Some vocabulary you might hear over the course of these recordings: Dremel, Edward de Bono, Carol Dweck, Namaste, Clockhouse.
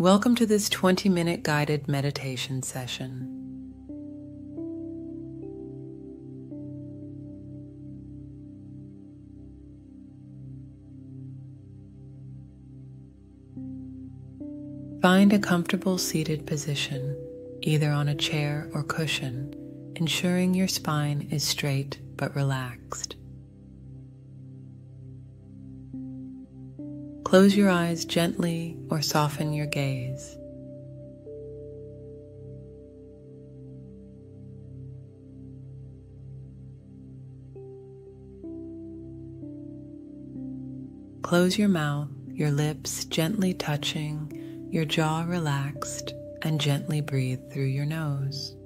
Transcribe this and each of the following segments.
Welcome to this 20-minute guided meditation session. Find a comfortable seated position, either on a chair or cushion, ensuring your spine is straight but relaxed. Close your eyes gently or soften your gaze. Close your mouth, your lips gently touching, your jaw relaxed, and gently breathe through your nose.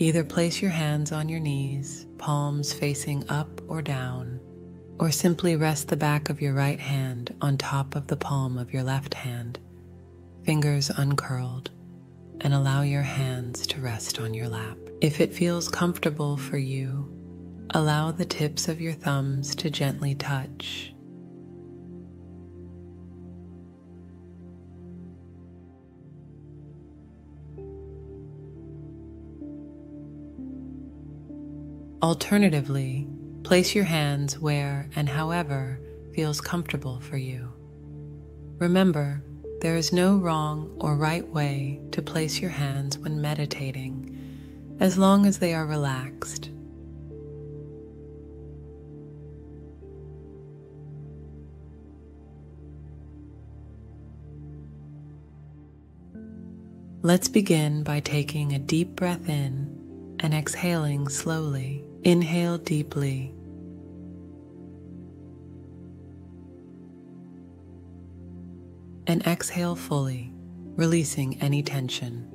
Either place your hands on your knees, palms facing up or down, or simply rest the back of your right hand on top of the palm of your left hand, fingers uncurled, and allow your hands to rest on your lap. If it feels comfortable for you, allow the tips of your thumbs to gently touch. Alternatively, place your hands where and however feels comfortable for you. Remember, there is no wrong or right way to place your hands when meditating, as long as they are relaxed. Let's begin by taking a deep breath in and exhaling slowly. Inhale deeply. And exhale fully, releasing any tension.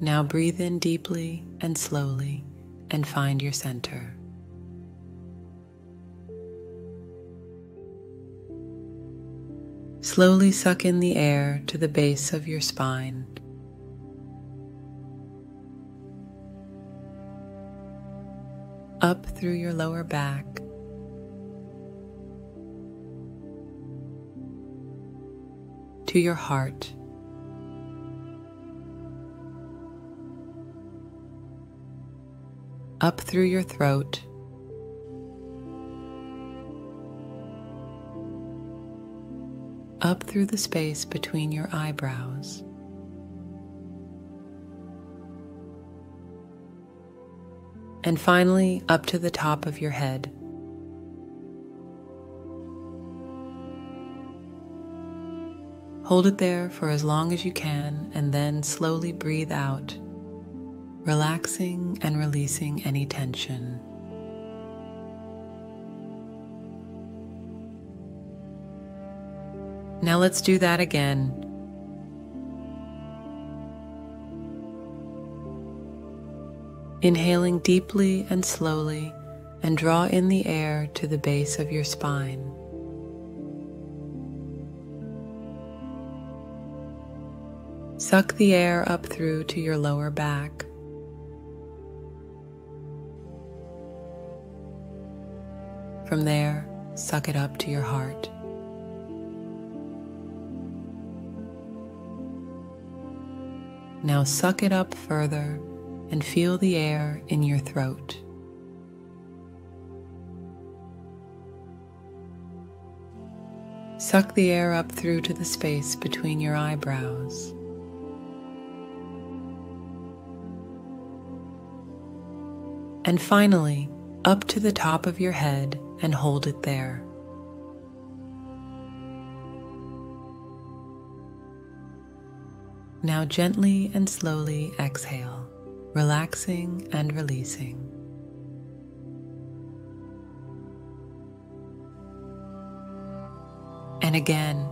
Now breathe in deeply and slowly and find your center. Slowly suck in the air to the base of your spine. Up through your lower back, to your heart, up through your throat, up through the space between your eyebrows, and finally, up to the top of your head. Hold it there for as long as you can, and then slowly breathe out, relaxing and releasing any tension. Now let's do that again. Inhaling deeply and slowly, and draw in the air to the base of your spine. Suck the air up through to your lower back. From there, suck it up to your heart. Now suck it up further and feel the air in your throat. Suck the air up through to the space between your eyebrows. And finally, up to the top of your head and hold it there. Now gently and slowly exhale, relaxing and releasing. And again.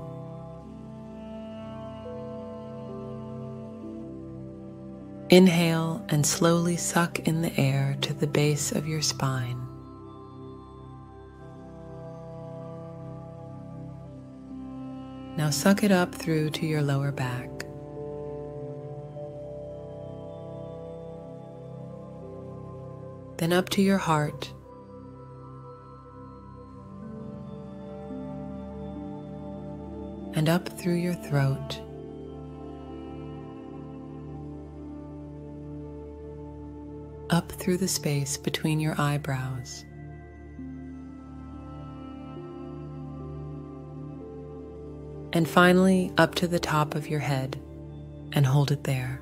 Inhale and slowly suck in the air to the base of your spine. Now suck it up through to your lower back. then up to your heart. And up through your throat. Up through the space between your eyebrows. And finally, up to the top of your head, and hold it there.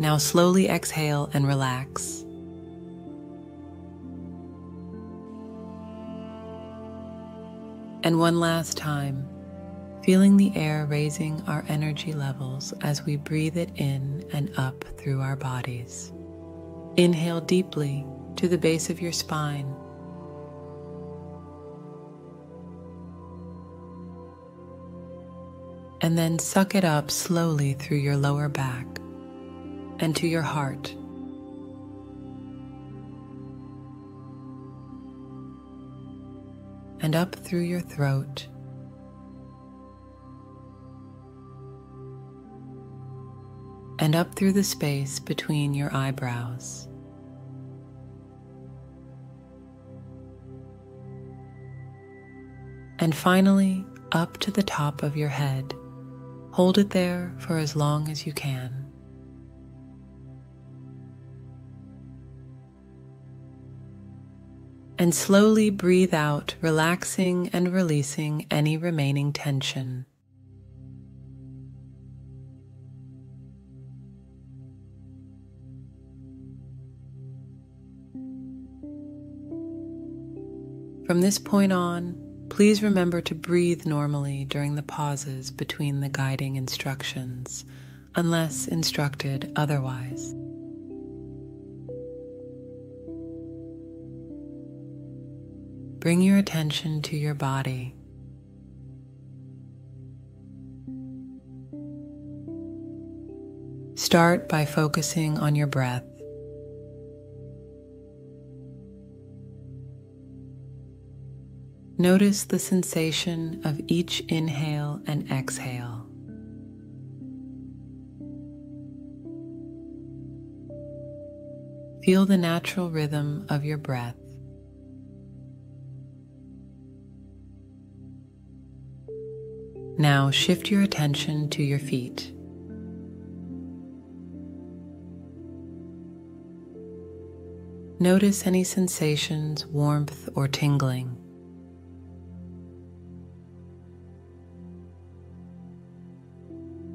Now slowly exhale and relax. And one last time, feeling the air raising our energy levels as we breathe it in and up through our bodies. Inhale deeply to the base of your spine. And then suck it up slowly through your lower back and to your heart. And up through your throat. And up through the space between your eyebrows. And finally, up to the top of your head. Hold it there for as long as you can. And slowly breathe out, relaxing and releasing any remaining tension. From this point on, please remember to breathe normally during the pauses between the guiding instructions, unless instructed otherwise. Bring your attention to your body. Start by focusing on your breath. Notice the sensation of each inhale and exhale. Feel the natural rhythm of your breath. Now shift your attention to your feet. Notice any sensations, warmth, or tingling.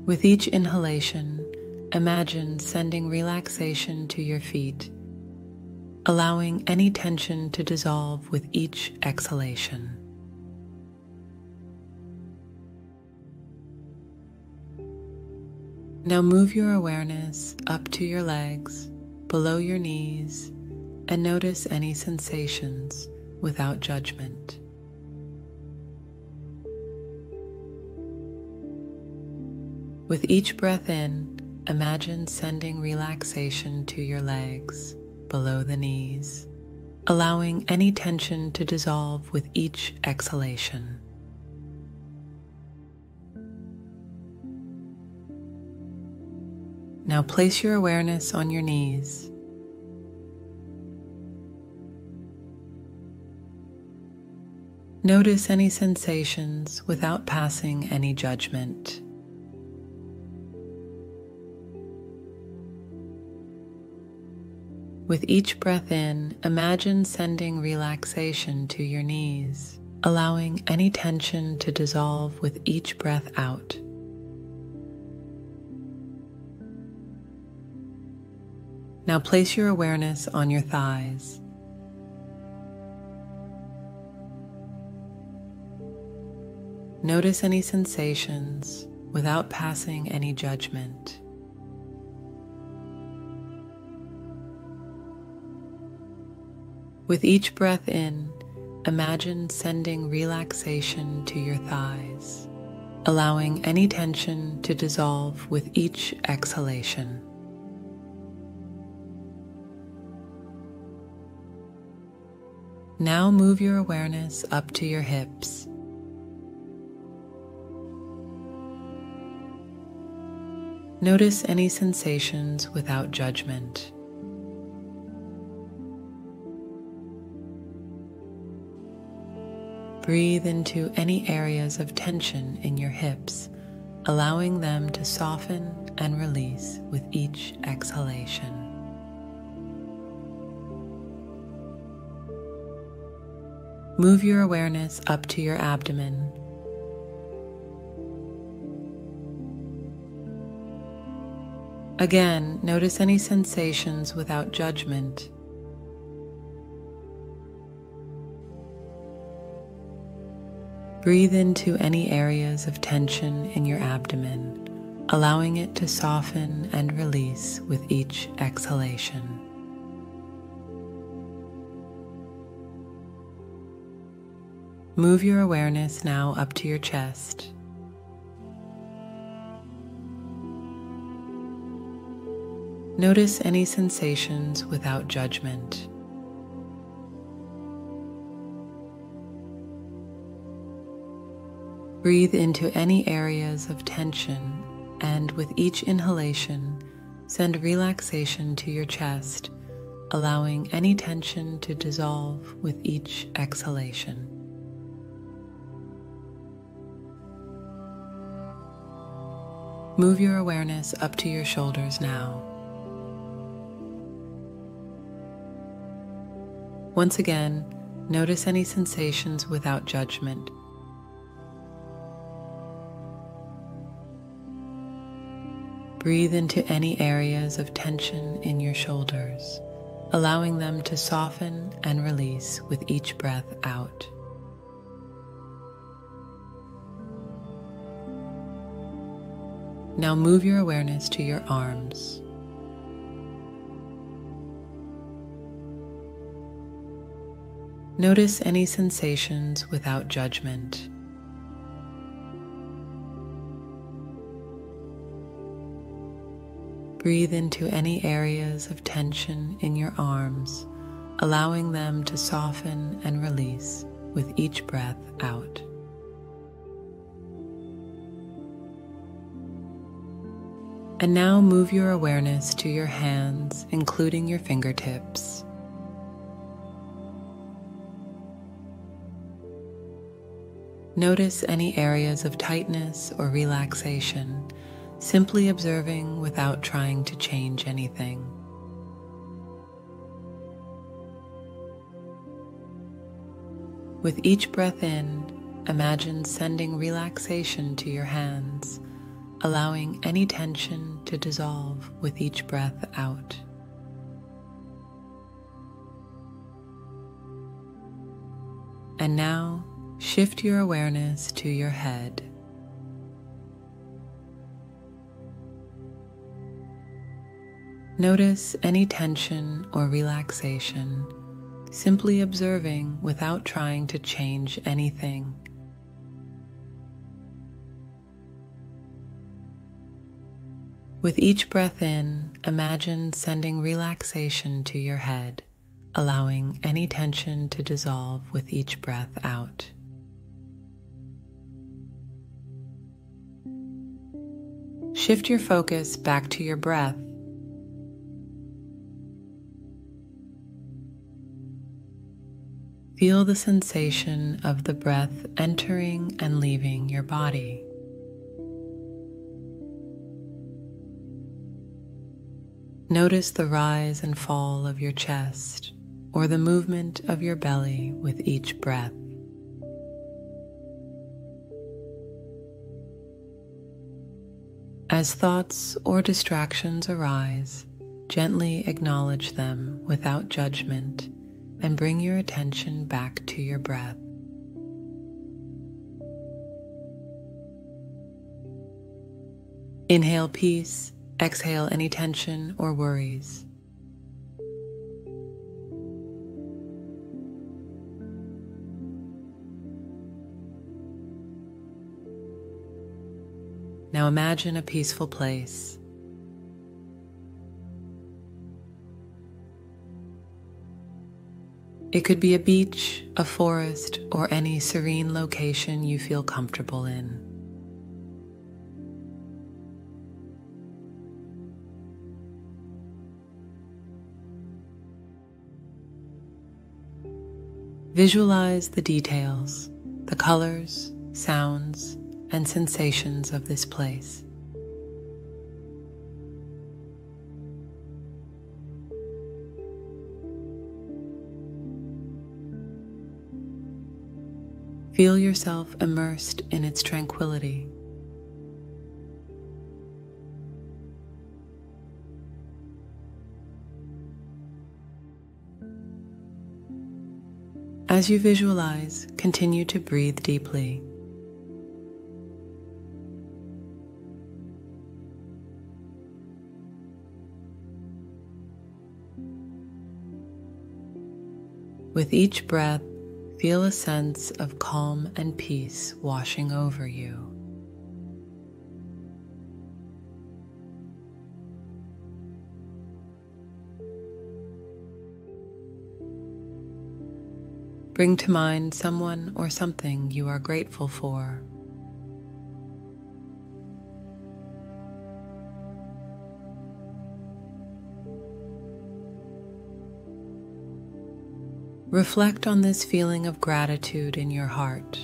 With each inhalation, imagine sending relaxation to your feet, allowing any tension to dissolve with each exhalation. Now move your awareness up to your legs, below your knees, and notice any sensations without judgment. With each breath in, imagine sending relaxation to your legs, below the knees, allowing any tension to dissolve with each exhalation. Now place your awareness on your knees. Notice any sensations without passing any judgment. With each breath in, imagine sending relaxation to your knees, allowing any tension to dissolve with each breath out. Now place your awareness on your thighs. Notice any sensations without passing any judgment. With each breath in, imagine sending relaxation to your thighs, allowing any tension to dissolve with each exhalation. Now move your awareness up to your hips. Notice any sensations without judgment. Breathe into any areas of tension in your hips, allowing them to soften and release with each exhalation. Move your awareness up to your abdomen. Again, notice any sensations without judgment. Breathe into any areas of tension in your abdomen, allowing it to soften and release with each exhalation. Move your awareness now up to your chest. Notice any sensations without judgment. Breathe into any areas of tension, and with each inhalation, send relaxation to your chest, allowing any tension to dissolve with each exhalation. Move your awareness up to your shoulders now. Once again, notice any sensations without judgment. Breathe into any areas of tension in your shoulders, allowing them to soften and release with each breath out. Now move your awareness to your arms. Notice any sensations without judgment. Breathe into any areas of tension in your arms, allowing them to soften and release with each breath out. And now move your awareness to your hands, including your fingertips. Notice any areas of tightness or relaxation, simply observing without trying to change anything. With each breath in, imagine sending relaxation to your hands, allowing any tension to dissolve with each breath out. And now, shift your awareness to your head. Notice any tension or relaxation, simply observing without trying to change anything. With each breath in, imagine sending relaxation to your head, allowing any tension to dissolve with each breath out. Shift your focus back to your breath. Feel the sensation of the breath entering and leaving your body. Notice the rise and fall of your chest or the movement of your belly with each breath. As thoughts or distractions arise, gently acknowledge them without judgment and bring your attention back to your breath. Inhale peace. Exhale any tension or worries. Now imagine a peaceful place. It could be a beach, a forest, or any serene location you feel comfortable in. Visualize the details, the colors, sounds, and sensations of this place. Feel yourself immersed in its tranquility. As you visualize, continue to breathe deeply. With each breath, feel a sense of calm and peace washing over you. Bring to mind someone or something you are grateful for. Reflect on this feeling of gratitude in your heart.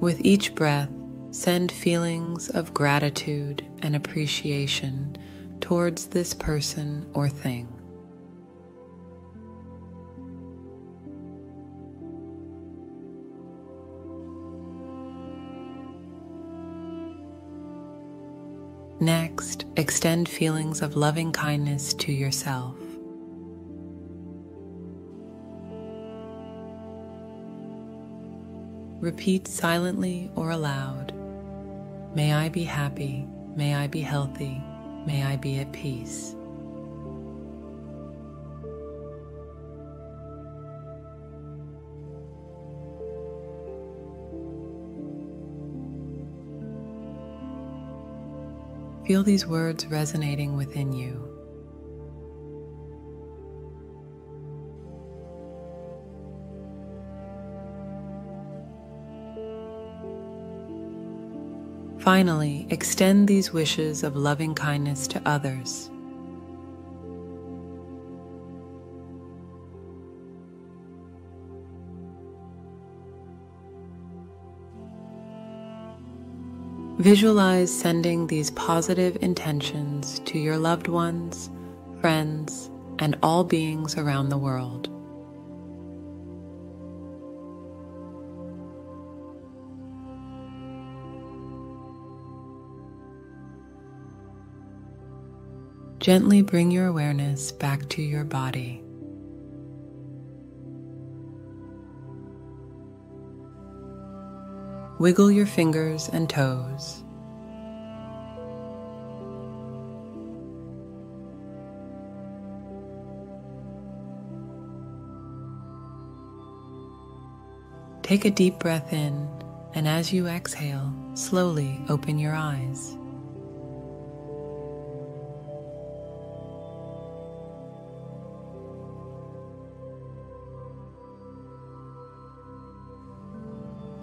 With each breath, send feelings of gratitude and appreciation towards this person or thing. Next, extend feelings of loving kindness to yourself. Repeat silently or aloud. May I be happy, may I be healthy, may I be at peace. Feel these words resonating within you. Finally, extend these wishes of loving kindness to others. Visualize sending these positive intentions to your loved ones, friends, and all beings around the world. Gently bring your awareness back to your body. Wiggle your fingers and toes. Take a deep breath in, and as you exhale, slowly open your eyes.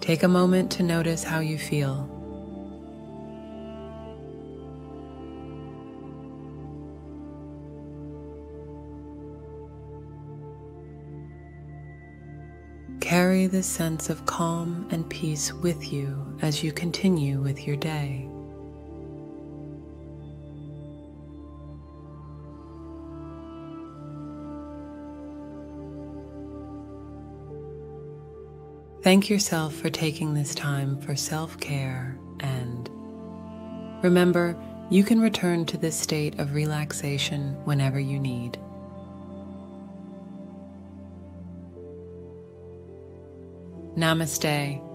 Take a moment to notice how you feel. Carry this sense of calm and peace with you as you continue with your day. Thank yourself for taking this time for self-care, and remember, you can return to this state of relaxation whenever you need. Namaste.